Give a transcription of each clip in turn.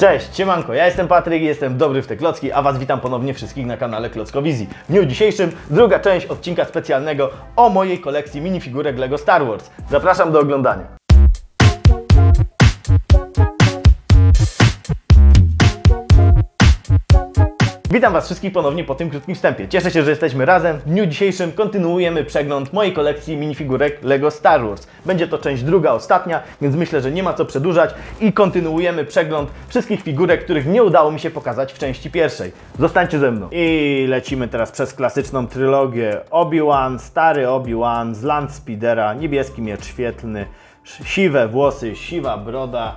Cześć, siemanko, ja jestem Patryk i jestem dobry w te klocki, a Was witam ponownie wszystkich na kanale Klockowizji. W dniu dzisiejszym druga część odcinka specjalnego o mojej kolekcji minifigurek LEGO Star Wars. Zapraszam do oglądania. Witam Was wszystkich ponownie po tym krótkim wstępie. Cieszę się, że jesteśmy razem. W dniu dzisiejszym kontynuujemy przegląd mojej kolekcji minifigurek LEGO Star Wars. Będzie to część druga, ostatnia, więc myślę, że nie ma co przedłużać i kontynuujemy przegląd wszystkich figurek, których nie udało mi się pokazać w części pierwszej. Zostańcie ze mną. I lecimy teraz przez klasyczną trylogię. Obi-Wan, stary Obi-Wan z Landspeedera, niebieski miecz świetlny, siwe włosy, siwa broda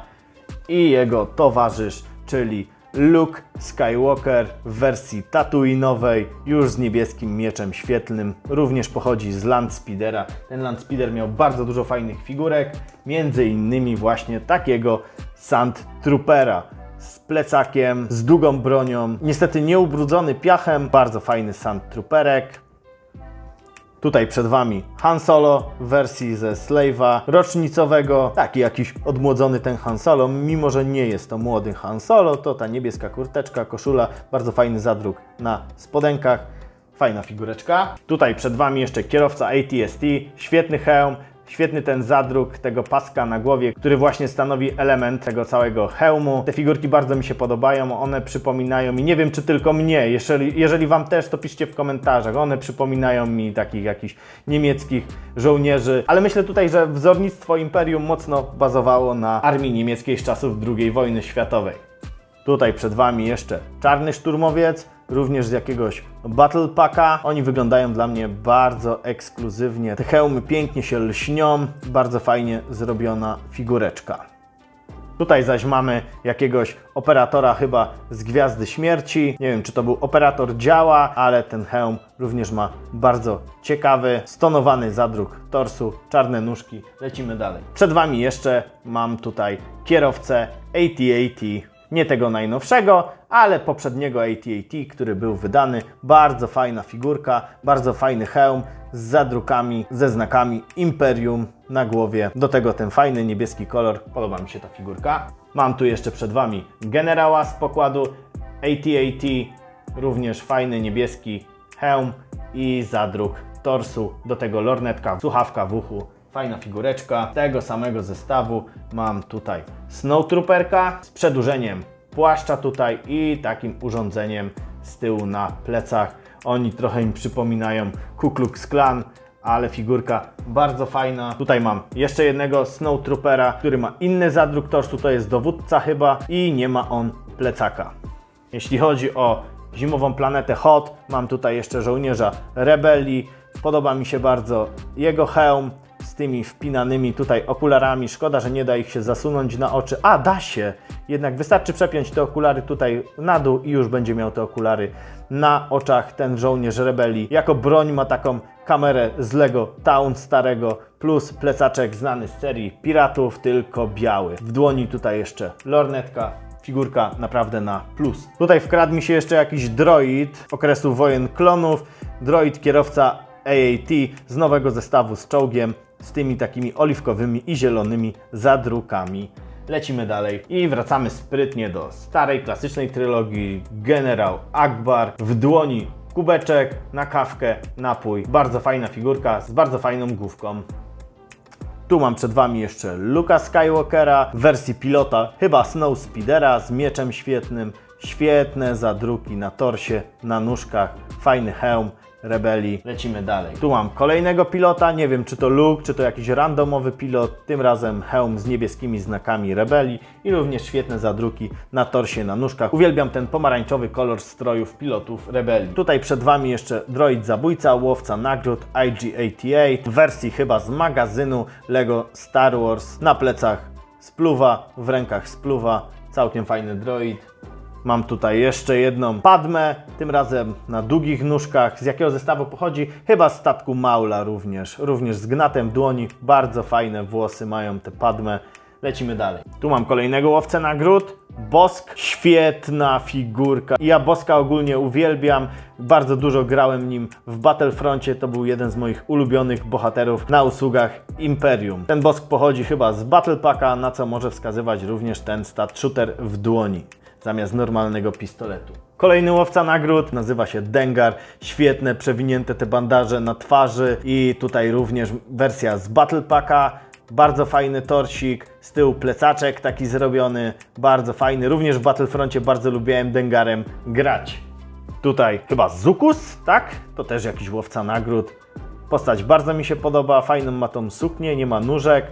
i jego towarzysz, czyli Luke Skywalker w wersji Tatooine'owej, już z niebieskim mieczem świetlnym, również pochodzi z Landspeedera. Ten Landspeeder miał bardzo dużo fajnych figurek, między innymi właśnie takiego Sand Troopera z plecakiem, z długą bronią, niestety nieubrudzony piachem, bardzo fajny Sand Trooperek. Tutaj przed Wami Han Solo w wersji ze Slave'a rocznicowego. Taki jakiś odmłodzony ten Han Solo, mimo że nie jest to młody Han Solo, to ta niebieska kurteczka, koszula, bardzo fajny zadruk na spodenkach, fajna figureczka. Tutaj przed Wami jeszcze kierowca AT-AT, świetny hełm, świetny ten zadruk tego paska na głowie, który właśnie stanowi element tego całego hełmu. Te figurki bardzo mi się podobają, one przypominają mi, nie wiem czy tylko mnie, jeżeli Wam też, to piszcie w komentarzach, one przypominają mi takich jakichś niemieckich żołnierzy, ale myślę tutaj, że wzornictwo Imperium mocno bazowało na armii niemieckiej z czasów II wojny światowej. Tutaj przed Wami jeszcze czarny szturmowiec, również z jakiegoś Battle Packa. Oni wyglądają dla mnie bardzo ekskluzywnie. Te hełmy pięknie się lśnią. Bardzo fajnie zrobiona figureczka. Tutaj zaś mamy jakiegoś operatora chyba z Gwiazdy Śmierci. Nie wiem, czy to był operator działa, ale ten hełm również ma bardzo ciekawy, stonowany zadruk torsu, czarne nóżki. Lecimy dalej. Przed Wami jeszcze mam tutaj kierowcę AT-AT. Nie tego najnowszego, ale poprzedniego AT-AT, który był wydany. Bardzo fajna figurka, bardzo fajny hełm z zadrukami, ze znakami Imperium na głowie. Do tego ten fajny niebieski kolor. Podoba mi się ta figurka. Mam tu jeszcze przed Wami generała z pokładu AT-AT. Również fajny niebieski hełm i zadruk torsu. Do tego lornetka, słuchawka w uchu. Fajna figureczka. Tego samego zestawu mam tutaj Snow Trooperka z przedłużeniem płaszcza tutaj i takim urządzeniem z tyłu na plecach. Oni trochę mi przypominają Ku Klux Klan, ale figurka bardzo fajna. Tutaj mam jeszcze jednego Snow Troopera, który ma inny zadruk torsu, to jest dowódca chyba i nie ma on plecaka. Jeśli chodzi o zimową planetę Hot, mam tutaj jeszcze żołnierza Rebelii. Podoba mi się bardzo jego hełm z tymi wpinanymi tutaj okularami. Szkoda, że nie da ich się zasunąć na oczy. A, da się! Jednak wystarczy przepiąć te okulary tutaj na dół i już będzie miał te okulary na oczach ten żołnierz Rebelii. Jako broń ma taką kamerę z LEGO Town starego plus plecaczek znany z serii Piratów, tylko biały. W dłoni tutaj jeszcze lornetka. Figurka naprawdę na plus. Tutaj wkradł mi się jeszcze jakiś droid okresu wojen klonów. Droid kierowca AAT z nowego zestawu z czołgiem, z tymi takimi oliwkowymi i zielonymi zadrukami. Lecimy dalej i wracamy sprytnie do starej, klasycznej trylogii. Generał Akbar, w dłoni kubeczek, na kawkę, napój. Bardzo fajna figurka z bardzo fajną główką. Tu mam przed Wami jeszcze Luke'a Skywalkera w wersji pilota, chyba Snow Speedera z mieczem świetnym. Świetne zadruki na torsie, na nóżkach, fajny hełm Rebelii. Lecimy dalej. Tu mam kolejnego pilota, nie wiem czy to Luke, czy to jakiś randomowy pilot, tym razem hełm z niebieskimi znakami Rebelii i również świetne zadruki na torsie, na nóżkach. Uwielbiam ten pomarańczowy kolor strojów pilotów Rebelii. Tutaj przed Wami jeszcze droid zabójca, łowca nagród IG-AT-8 w wersji chyba z magazynu LEGO Star Wars. Na plecach spluwa, w rękach spluwa, całkiem fajny droid. Mam tutaj jeszcze jedną Padmę, tym razem na długich nóżkach. Z jakiego zestawu pochodzi? Chyba z statku Maula również. Również z gnatem dłoni. Bardzo fajne włosy mają te Padmę. Lecimy dalej. Tu mam kolejnego łowcę nagród. Bosk, świetna figurka. Ja Boska ogólnie uwielbiam. Bardzo dużo grałem nim w Battlefroncie. To był jeden z moich ulubionych bohaterów na usługach Imperium. Ten Bosk pochodzi chyba z Battle Packa, na co może wskazywać również ten stat shooter w dłoni zamiast normalnego pistoletu. Kolejny łowca nagród nazywa się Dengar. Świetne, przewinięte te bandaże na twarzy i tutaj również wersja z Battle Packa. Bardzo fajny torsik, z tyłu plecaczek taki zrobiony, bardzo fajny. Również w Battlefroncie bardzo lubiłem Dengarem grać. Tutaj chyba Zukus, tak? To też jakiś łowca nagród. Postać bardzo mi się podoba, fajną ma tą suknię, nie ma nóżek,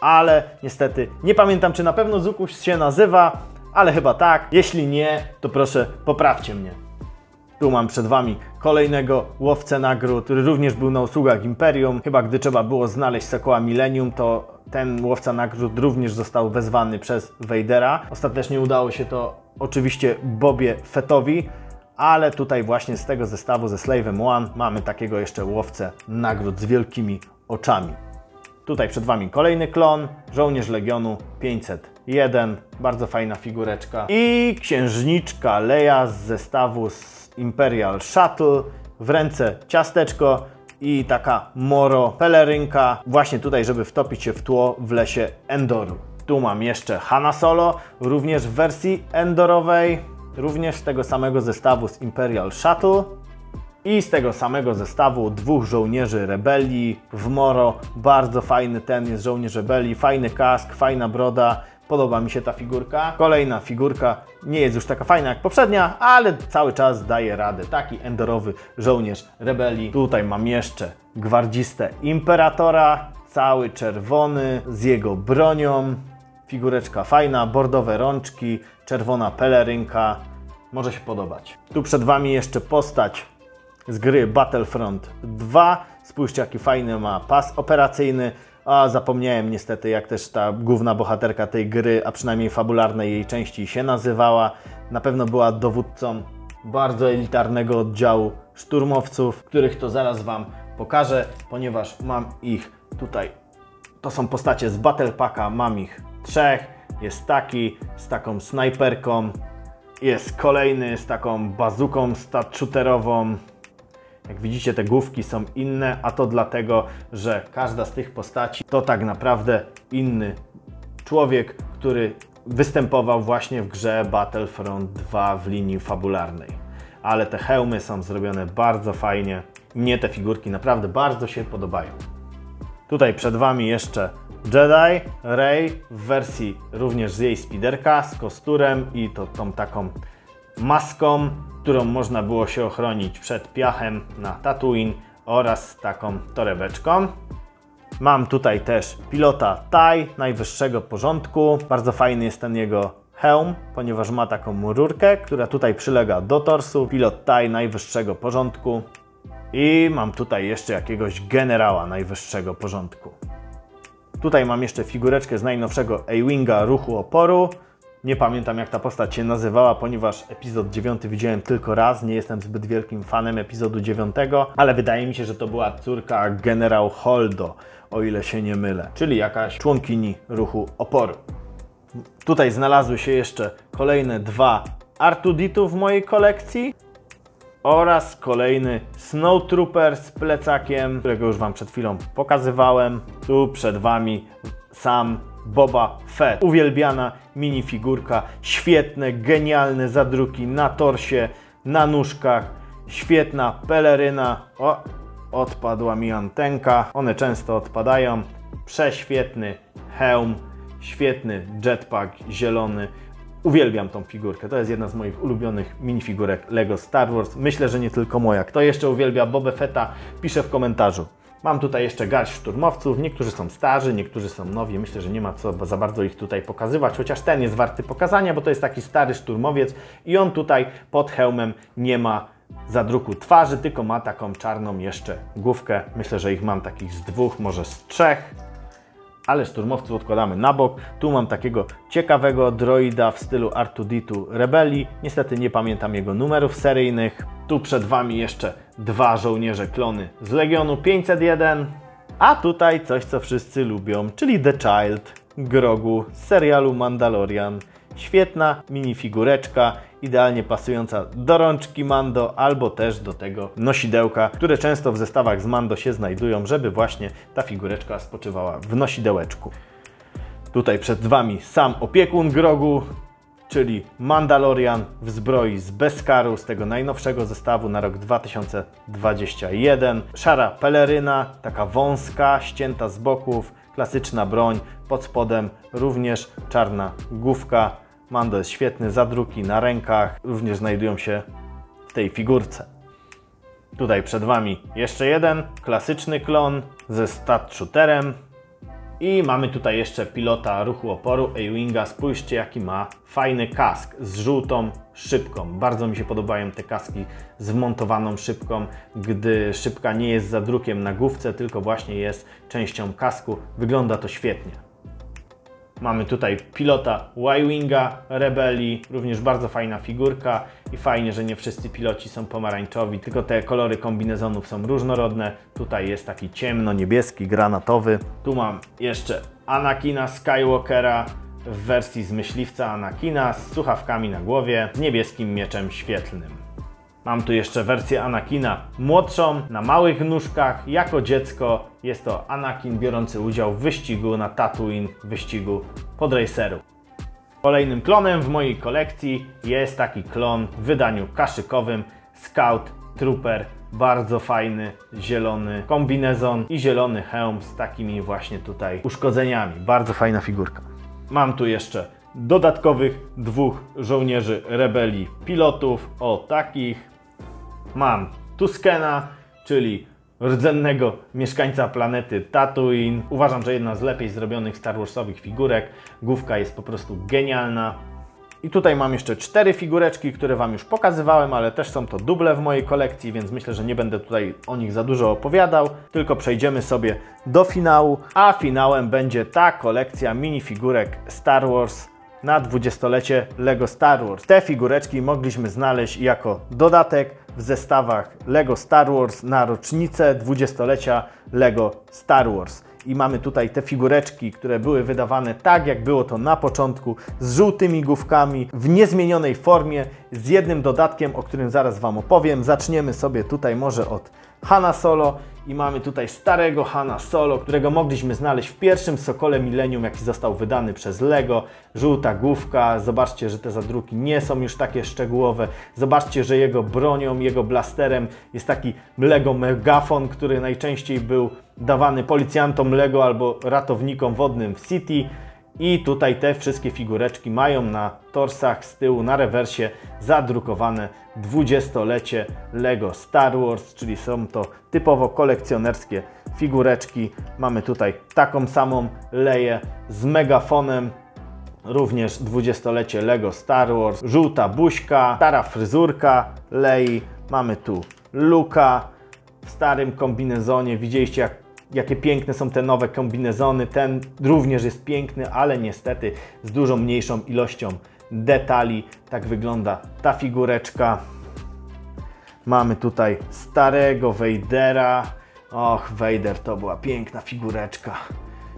ale niestety nie pamiętam, czy na pewno Zukus się nazywa, ale chyba tak. Jeśli nie, to proszę poprawcie mnie. Tu mam przed Wami kolejnego łowcę nagród, który również był na usługach Imperium. Chyba gdy trzeba było znaleźć Sokóła Millennium, to ten łowca nagród również został wezwany przez Vadera. Ostatecznie udało się to oczywiście Bobie Fettowi, ale tutaj właśnie z tego zestawu ze Slave'em One mamy takiego jeszcze łowcę nagród z wielkimi oczami. Tutaj przed Wami kolejny klon, żołnierz Legionu 501, bardzo fajna figureczka. I księżniczka Leia z zestawu z Imperial Shuttle, w ręce ciasteczko i taka moro pelerynka, właśnie tutaj, żeby wtopić się w tło w lesie Endoru. Tu mam jeszcze Hana Solo, również w wersji endorowej, również z tego samego zestawu z Imperial Shuttle. I z tego samego zestawu dwóch żołnierzy Rebelii w moro. Bardzo fajny ten jest żołnierz Rebelii, fajny kask, fajna broda. Podoba mi się ta figurka. Kolejna figurka nie jest już taka fajna jak poprzednia, ale cały czas daje radę. Taki endorowy żołnierz Rebelii. Tutaj mam jeszcze gwardzistę Imperatora, cały czerwony, z jego bronią. Figureczka fajna, bordowe rączki, czerwona pelerynka. Może się podobać. Tu przed Wami jeszcze postać z gry Battlefront 2. Spójrzcie, jaki fajny ma pas operacyjny. A zapomniałem niestety, jak też ta główna bohaterka tej gry, a przynajmniej fabularnej jej części, się nazywała. Na pewno była dowódcą bardzo elitarnego oddziału szturmowców, których to zaraz Wam pokażę, ponieważ mam ich tutaj. To są postacie z Battle Packa, mam ich trzech. Jest taki z taką snajperką, jest kolejny z taką bazuką stat-shooterową. Jak widzicie, te główki są inne, a to dlatego, że każda z tych postaci to tak naprawdę inny człowiek, który występował właśnie w grze Battlefront 2 w linii fabularnej. Ale te hełmy są zrobione bardzo fajnie. Mnie te figurki naprawdę bardzo się podobają. Tutaj przed Wami jeszcze Jedi Rey w wersji również z jej spiderka, z kosturem i to tą taką maską, którą można było się ochronić przed piachem na Tatooine oraz taką torebeczką. Mam tutaj też pilota TIE najwyższego porządku. Bardzo fajny jest ten jego hełm, ponieważ ma taką rurkę, która tutaj przylega do torsu. Pilot TIE najwyższego porządku. I mam tutaj jeszcze jakiegoś generała najwyższego porządku. Tutaj mam jeszcze figureczkę z najnowszego A-Winga ruchu oporu. Nie pamiętam, jak ta postać się nazywała, ponieważ epizod 9 widziałem tylko raz. Nie jestem zbyt wielkim fanem epizodu 9, ale wydaje mi się, że to była córka generał Holdo, o ile się nie mylę, czyli jakaś członkini ruchu oporu. Tutaj znalazły się jeszcze kolejne dwa R2D2 w mojej kolekcji oraz kolejny Sand Trooper z plecakiem, którego już Wam przed chwilą pokazywałem. Tu przed Wami sam Boba Fett. Uwielbiana minifigurka, świetne, genialne zadruki na torsie, na nóżkach, świetna peleryna. O, odpadła mi antenka, one często odpadają. Prześwietny hełm, świetny jetpack zielony. Uwielbiam tą figurkę, to jest jedna z moich ulubionych minifigurek LEGO Star Wars. Myślę, że nie tylko moja. Kto jeszcze uwielbia Bobę Fetta, pisze w komentarzu. Mam tutaj jeszcze garść szturmowców, niektórzy są starzy, niektórzy są nowi, myślę, że nie ma co za bardzo ich tutaj pokazywać, chociaż ten jest warty pokazania, bo to jest taki stary szturmowiec i on tutaj pod hełmem nie ma zadruku twarzy, tylko ma taką czarną jeszcze główkę. Myślę, że ich mam takich z dwóch, może z trzech, ale szturmowców odkładamy na bok. Tu mam takiego ciekawego droida w stylu R2D2 Rebelii, niestety nie pamiętam jego numerów seryjnych. Tu przed Wami jeszcze dwa żołnierze klony z Legionu 501, a tutaj coś, co wszyscy lubią, czyli The Child, Grogu z serialu Mandalorian. Świetna minifigureczka, idealnie pasująca do rączki Mando albo też do tego nosidełka, które często w zestawach z Mando się znajdują, żeby właśnie ta figureczka spoczywała w nosidełeczku. Tutaj przed Wami sam opiekun Grogu, czyli Mandalorian w zbroi z Beskaru, z tego najnowszego zestawu na rok 2021. Szara peleryna, taka wąska, ścięta z boków, klasyczna broń, pod spodem również czarna główka. Mando jest świetny, zadruki na rękach również znajdują się w tej figurce. Tutaj przed Wami jeszcze jeden klasyczny klon ze stat shooterem. I mamy tutaj jeszcze pilota ruchu oporu A-Winga. Spójrzcie, jaki ma fajny kask z żółtą szybką. Bardzo mi się podobają te kaski z wmontowaną szybką, gdy szybka nie jest zadrukiem na główce, tylko właśnie jest częścią kasku. Wygląda to świetnie. Mamy tutaj pilota Y-Winga Rebelii, również bardzo fajna figurka i fajnie, że nie wszyscy piloci są pomarańczowi, tylko te kolory kombinezonów są różnorodne. Tutaj jest taki ciemno-niebieski, granatowy. Tu mam jeszcze Anakina Skywalkera w wersji z myśliwca Anakina z słuchawkami na głowie, z niebieskim mieczem świetlnym. Mam tu jeszcze wersję Anakina młodszą, na małych nóżkach. Jako dziecko jest to Anakin biorący udział w wyścigu na Tatooine, wyścigu podracerów. Kolejnym klonem w mojej kolekcji jest taki klon w wydaniu kaszykowym Sand Trooper. Bardzo fajny, zielony kombinezon i zielony hełm z takimi właśnie tutaj uszkodzeniami. Bardzo fajna figurka. Mam tu jeszcze dodatkowych dwóch żołnierzy rebelii pilotów. O takich. Mam Tuskena, czyli rdzennego mieszkańca planety Tatooine. Uważam, że jedna z lepiej zrobionych Star Warsowych figurek. Główka jest po prostu genialna. I tutaj mam jeszcze 4 figureczki, które Wam już pokazywałem, ale też są to duble w mojej kolekcji, więc myślę, że nie będę tutaj o nich za dużo opowiadał, tylko przejdziemy sobie do finału, a finałem będzie ta kolekcja minifigurek Star Wars na 20-lecie LEGO Star Wars. Te figureczki mogliśmy znaleźć jako dodatek w zestawach LEGO Star Wars na rocznicę 20-lecia LEGO Star Wars. I mamy tutaj te figureczki, które były wydawane tak, jak było to na początku, z żółtymi główkami, w niezmienionej formie, z jednym dodatkiem, o którym zaraz Wam opowiem. Zaczniemy sobie tutaj może od Hana Solo i mamy tutaj starego Hana Solo, którego mogliśmy znaleźć w pierwszym Sokóle Millennium, jaki został wydany przez LEGO. Żółta główka, zobaczcie, że te zadruki nie są już takie szczegółowe. Zobaczcie, że jego bronią, jego blasterem jest taki LEGO megafon, który najczęściej był dawany policjantom LEGO albo ratownikom wodnym w City. I tutaj te wszystkie figureczki mają na torsach z tyłu, na rewersie zadrukowane 20-lecie LEGO Star Wars, czyli są to typowo kolekcjonerskie figureczki. Mamy tutaj taką samą Leję z megafonem, również 20-lecie LEGO Star Wars. Żółta buźka, stara fryzurka Lei. Mamy tu Luka w starym kombinezonie. Widzieliście, jakie piękne są te nowe kombinezony. Ten również jest piękny, ale niestety z dużo mniejszą ilością detali. Tak wygląda ta figureczka. Mamy tutaj starego Vadera. Och, Vader to była piękna figureczka.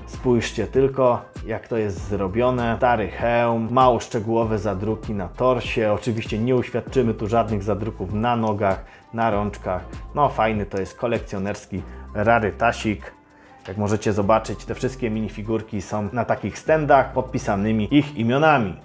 Spójrzcie tylko, jak to jest zrobione. Stary hełm, mało szczegółowe zadruki na torsie. Oczywiście nie uświadczymy tu żadnych zadruków na nogach, na rączkach. No fajny to jest kolekcjonerski rarytasik. Jak możecie zobaczyć, te wszystkie minifigurki są na takich standach podpisanymi ich imionami.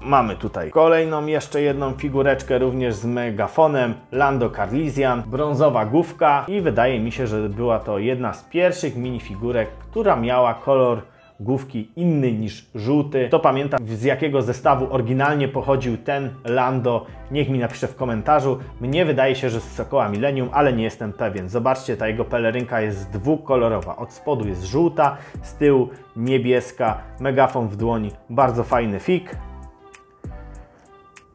Mamy tutaj kolejną jeszcze jedną figureczkę, również z megafonem, Lando Carlisian, brązowa główka i wydaje mi się, że była to jedna z pierwszych minifigurek, która miała kolor główki inny niż żółty. Kto pamięta, z jakiego zestawu oryginalnie pochodził ten Lando, niech mi napisze w komentarzu. Mnie wydaje się, że z Sokoła Millennium, ale nie jestem pewien. Zobaczcie, ta jego pelerynka jest dwukolorowa. Od spodu jest żółta, z tyłu niebieska, megafon w dłoni, bardzo fajny fig.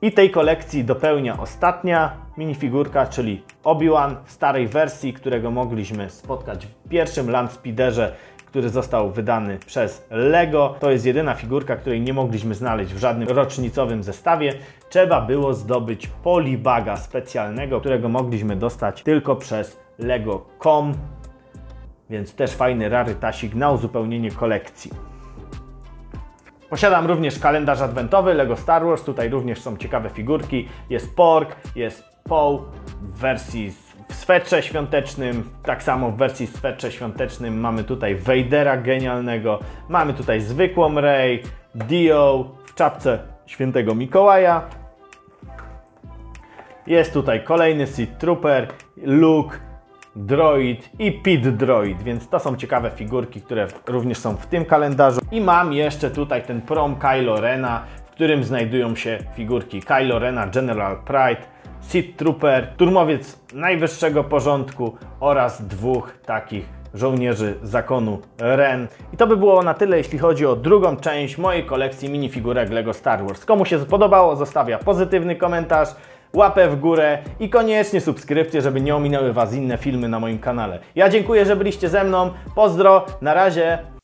I tej kolekcji dopełnia ostatnia minifigurka, czyli Obi-Wan w starej wersji, którego mogliśmy spotkać w pierwszym Landspeederze, który został wydany przez LEGO. To jest jedyna figurka, której nie mogliśmy znaleźć w żadnym rocznicowym zestawie. Trzeba było zdobyć polibaga specjalnego, którego mogliśmy dostać tylko przez LEGO.com, więc też fajny rarytasik na uzupełnienie kolekcji. Posiadam również kalendarz adwentowy LEGO Star Wars, tutaj również są ciekawe figurki, jest Pork, jest Poe w wersji w swetrze świątecznym, tak samo w wersji w swetrze świątecznym mamy tutaj Vadera genialnego, mamy tutaj zwykłą Rey, Dio w czapce Świętego Mikołaja, jest tutaj kolejny Sith Trooper, Luke, Droid i Pit Droid, więc to są ciekawe figurki, które również są w tym kalendarzu. I mam jeszcze tutaj ten prom Kylo Rena, w którym znajdują się figurki Kylo Rena, General Pride, Sith Trooper, Turmowiec najwyższego porządku oraz dwóch takich żołnierzy zakonu Ren. I to by było na tyle, jeśli chodzi o drugą część mojej kolekcji minifigurek LEGO Star Wars. Komu się spodobało, zostawia pozytywny komentarz, łapę w górę i koniecznie subskrypcję, żeby nie ominęły Was inne filmy na moim kanale. Ja dziękuję, że byliście ze mną. Pozdro, na razie.